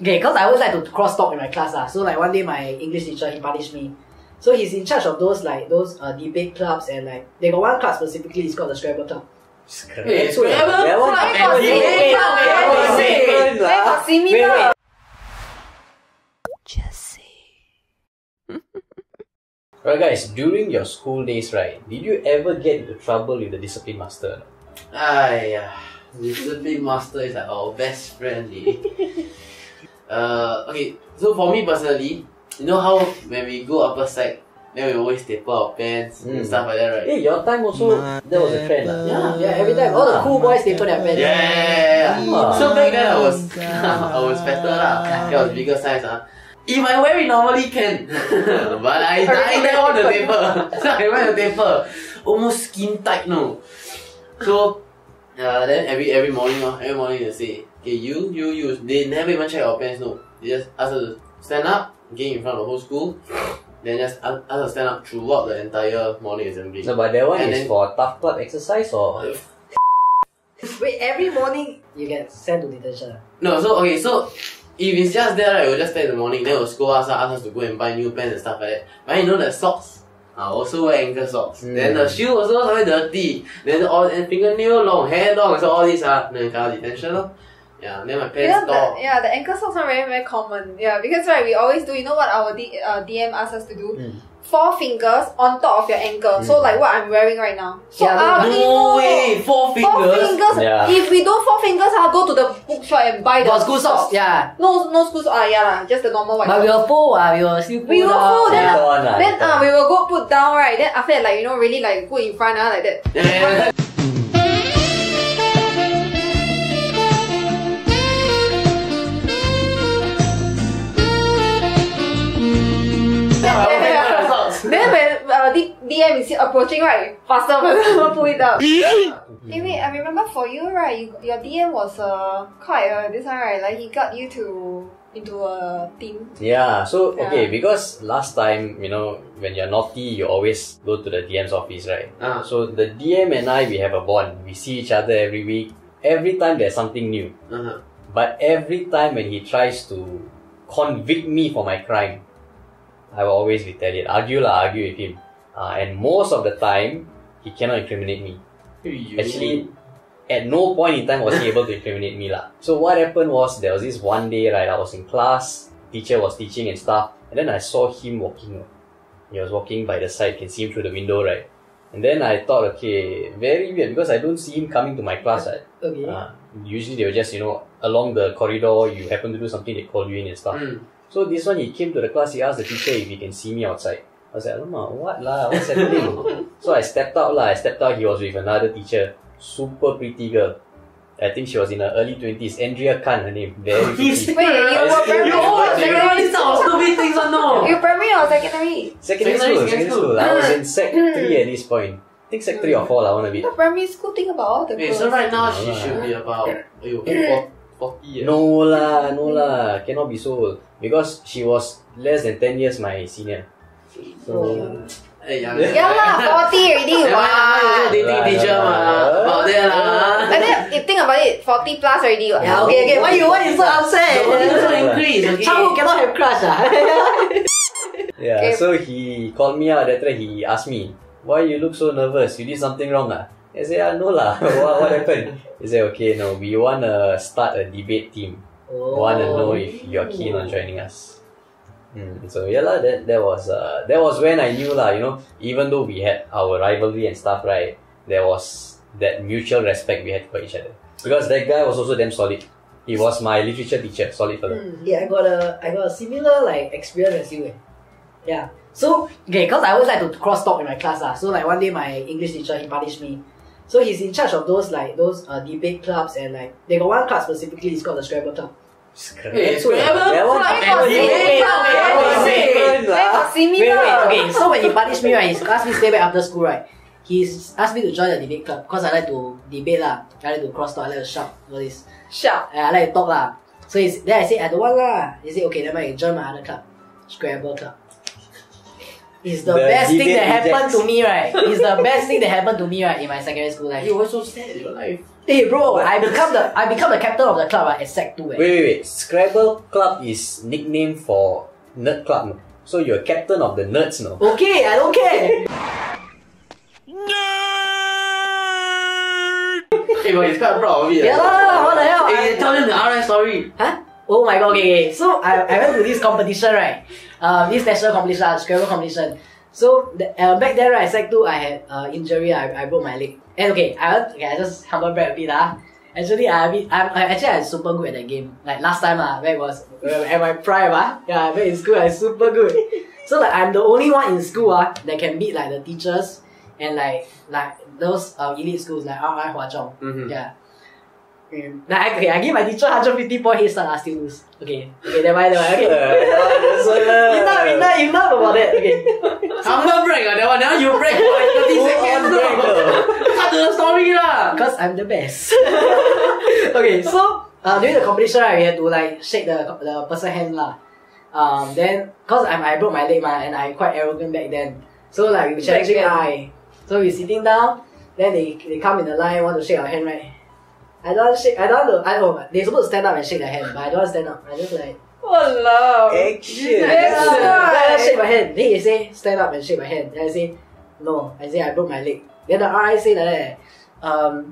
Okay, because I always like to cross-talk in my class. So like one day my English teacher, he punished me. So he's in charge of those debate clubs, and like they got one club specifically, it's called the Scrabble Club. Scrabble Club? Debate Club! Wait, wait. Alright guys, during your school days, right, did you ever get into trouble with the discipline master? Discipline master is like our best friend. Okay, so for me personally, you know how when we go upper sec, then we always taper our pants and stuff like that, right? Hey, your time also, that was a trend. Yeah, every time. All the cool boys taper their pants. Yeah. So back then I was fatter lah. I was bigger size If I wear it normally can, but I dyed that on the taper. So I wear the taper, almost skin tight now. So then every morning, they say, okay, you. They never even check our pants, no. They just ask us to stand up, again in front of the whole school. Then just ask us to stand up throughout the entire morning assembly. No, but that one is for tough club exercise or? Wait, every morning you get sent to detention? No, so okay, so if it's just there, right, we'll just stay in the morning, then we'll scold us, ask us to go and buy new pants and stuff like that. But you know the socks? Also wear ankle socks. Then the shoe also very dirty. Then all and fingernail long, hair long, so all these then kind of detention. Yeah, then my pants stop. Yeah, the ankle socks are very common. Yeah, because right, we always do, you know what our DM asks us to do? Four fingers on top of your ankle. So like what I'm wearing right now. So no way! Four fingers? Yeah. If we do four fingers, I'll go to the bookshop and buy the school socks. Yeah. No school socks. Just the normal white socks. But we will fold, we will still pull. We will fold, then we will go put down, right? Then after that, like, you know, really like put in front, like that. Yeah. Then when DM is approaching, right, faster pull it up. Anyway, I remember for you, right, your DM was quite this one, right, like he got you into a team. Yeah, so okay, because last time, you know, when you're naughty, you always go to the DM's office, right? So the DM and I, we have a bond. We see each other every week. Every time there's something new. But every time when he tries to convict me for my crime, I will always retaliate. Argue with him. And most of the time, he cannot incriminate me. Actually, at no point in time was he able to incriminate me. So what happened was, there was this one day, right, I was in class, teacher was teaching and stuff, and then I saw him walking. He was walking by the side, can see him through the window, right? And then I thought, okay, very weird, because I don't see him coming to my class. Usually they were just, you know, along the corridor, you happen to do something, they call you in and stuff. So this one, he came to the class, he asked the teacher if he can see me outside. I was like, Alamak, what's happening? So I stepped out, he was with another teacher, super pretty girl. I think she was in her early 20s, Andrea Khan, her name, very pretty. You primary or secondary? Secondary school. I was in sec 3 at this point. I think sec 3 or 4, primary school, think about all the girls. So right now, she should be about 40. No lah, cannot be so old. Because she was less than 10 years my senior. So... Yeah, 40 already. Wow. Dating teacher about there lah. And then, you think about it, 40 plus already. Okay. Why you so upset? Childhood cannot have crush. So he called me out. That's right, he asked me, why you look so nervous? You did something wrong I said, no lah. What happened? He said, okay, no, we want to start a debate team. Want to know if you're keen on joining us. So yeah lah, that was when I knew lah, you know, even though we had our rivalry and stuff, right, there was that mutual respect we had for each other. Because that guy was also damn solid. He was my literature teacher, solid fellow. Yeah, I got a similar like experience as you. Yeah. So okay, because I always like to cross-talk in my class. So like one day my English teacher, he punished me. So he's in charge of those debate clubs, and like they got one club specifically, it's called the Scrabble Club. Okay, so when he punished me, right, he asked me to stay back after school, right? He asked me to join the debate club because I like to debate lah. I like to cross talk, I like to shout, all this. I like to talk lah. So then I said I don't want lah. He said okay, then I join my other club, Scrabble Club. It's the best thing that happened to me, right? In my secondary school life. You were so sad in your life. Hey bro, I become the captain of the club at Sec 2. Wait. Scrabble Club is nickname for nerd club. No? So you're captain of the nerds now. Okay, I don't care. Nerd. Hey, but he's quite proud of it. Yeah lah, what the hell? Hey, tell them the RS story. Huh? Oh my god, okay. So I went to this competition, right? This national competition, Scrabble competition. So back there, right, Sec 2, I had injury. I broke my leg. And I just humble brag a bit lah. Actually, I'm super good at that game. Like last time where it was at my prime yeah, back in school I'm super good. So like I'm the only one in school that can beat like the teachers and like those elite schools like RI Hwa Chong. Yeah. Like, okay, I give my teacher 150 point head start, I still lose. Okay, never mind. Okay. Enough about that. Okay. Humble break, that one you break for like 30 seconds. Cut to the story lah. Cause I'm the best. Okay, so during the competition, we had to like shake the person's hand lah. Then cause I broke my leg and I quite arrogant back then. So like we challenging eye. So we sitting down. Then they come in the line, want to shake our hand, right? I don't know, they're supposed to stand up and shake their hand, but I don't want to stand up. I just like, oh love, action. I shake my hand. Then he say, stand up and shake my hand. Then I say, no. I say, I broke my leg. Then the RI say like that,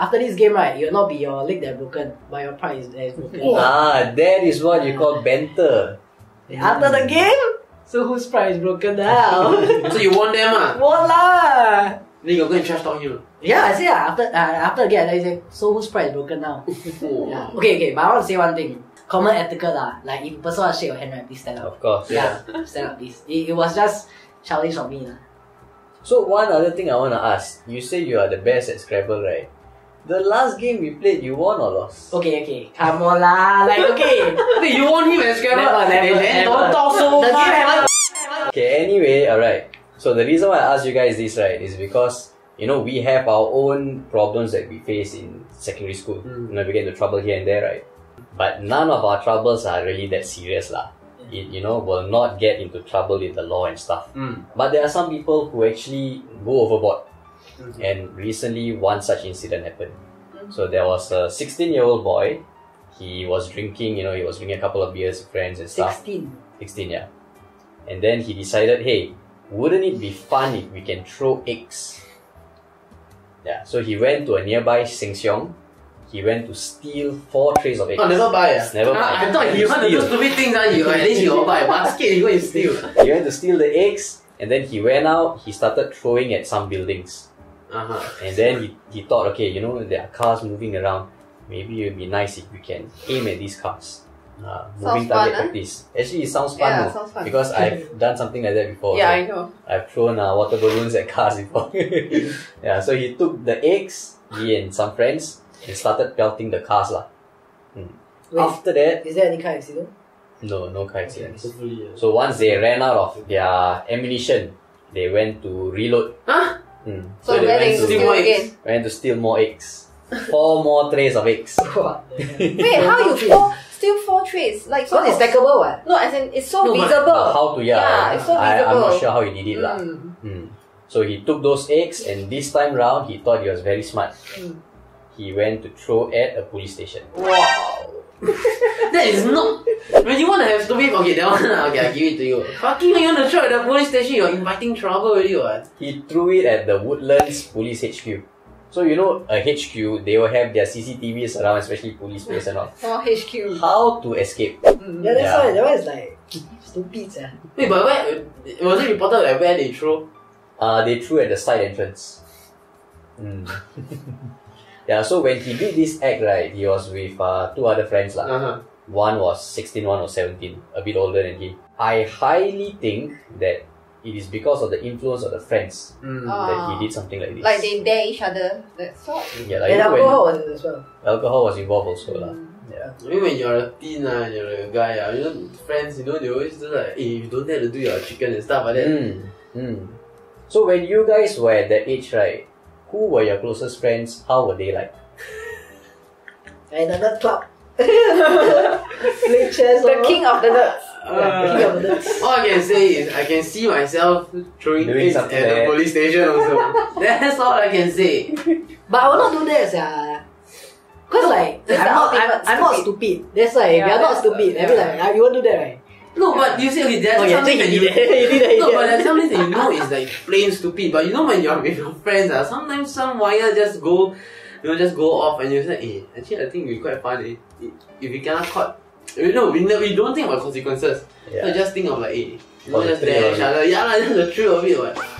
after this game, right, it will not be your leg that broken, but your pride is broken. That is what you call banter. After the game, so whose pride is broken now? So you won them Won lah. Then you go and trash talk him. Yeah, I say after again, I say, so whose pride is broken now? Yeah. Okay, but I want to say one thing. Common etiquette like if a person wants to shake your hand, right, please stand up. Of course, yeah. Stand up, please. It was just childish of me. So one other thing I want to ask. You say you are the best at Scrabble, right? The last game we played, you won or lost? Okay. Come on lah, like okay. You won him at Scrabble? Never. Don't talk so much. Okay, anyway, alright. So the reason why I asked you guys this, right, is because, we have our own problems that we face in secondary school. We get into trouble here and there, right? But none of our troubles are really that serious lah. It, will not get into trouble with the law and stuff. But there are some people who actually go overboard. And recently one such incident happened. So there was a 16-year-old boy. He was drinking, he was drinking a couple of beers with friends and stuff. 16, yeah. And then he decided, hey, wouldn't it be fun if we can throw eggs? Yeah, so he went to a nearby Seng Xiong. He went to steal 4 trays of eggs. Never buy. I thought you want to do stupid things, at least you buy a basket, you go and steal. He went to steal the eggs, and then he went out, he started throwing at some buildings. And then he thought, okay, there are cars moving around. Maybe it would be nice if we can aim at these cars. Moving target practice. Actually, it sounds fun, because I've done something like that before. Yeah, I know. I've thrown water balloons at cars before. Yeah, so he took the eggs, he and some friends, and started pelting the cars lah. Wait, after that, is there any car accident? No, no car accident. Yeah. So once they ran out of their ammunition, they went to reload. So they went to steal more eggs. 4 more trays of eggs. Wait, how you steal 4 trays? Like, so it's stackable, what? No, as in, it's so visible. How to, it's so visible. I'm not sure how he did it, lah. So he took those eggs, and this time round, he thought he was very smart. He went to throw at a police station. Wow! That is not... When you want to have stupid... Okay, that one, I'll give it to you. Fucking when you want to throw at the police station, you're inviting trouble already, what? He threw it at the Woodlands Police HQ. So a HQ, they will have their CCTVs around, especially police base and all. Oh, HQ. How to escape. Yeah, that's why. That one is like stupid. Wait, but was it reported like where they threw? They threw at the side entrance. Yeah, so when he did this act, right, he was with 2 other friends. One was 16, one was 17, a bit older than him. I highly think that it is because of the influence of the friends that he did something like this. Like they dare each other. That's all. Yeah, like alcohol was it as well. Alcohol was involved also lah. Yeah. I mean, when you're a teen and you're a guy, friends, they always do like, hey, you don't dare to do your chicken and stuff like that. So when you guys were at that age, right, who were your closest friends? How were they like? Another club. Play chess. The king of the nerds. All I can say is I can see myself throwing things at the police station also. That's all I can say. But I will not do that, yeah. Cause no, like I'm not stupid. That's why we are not stupid. I mean, like you won't do that, right? No, but you see, okay, there's something that you no, but there's something that you know is like plain stupid. But you know when you're with your friends, sometimes some wire just go, you know, just go off, and you say, "Hey, actually, I think we quite fun. If we cannot caught, you know, we don't think about consequences. Yeah. So just think of like, hey, you know, just there, each other. Yeah, that's the truth of it. What?